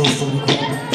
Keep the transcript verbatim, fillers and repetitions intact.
Taste of the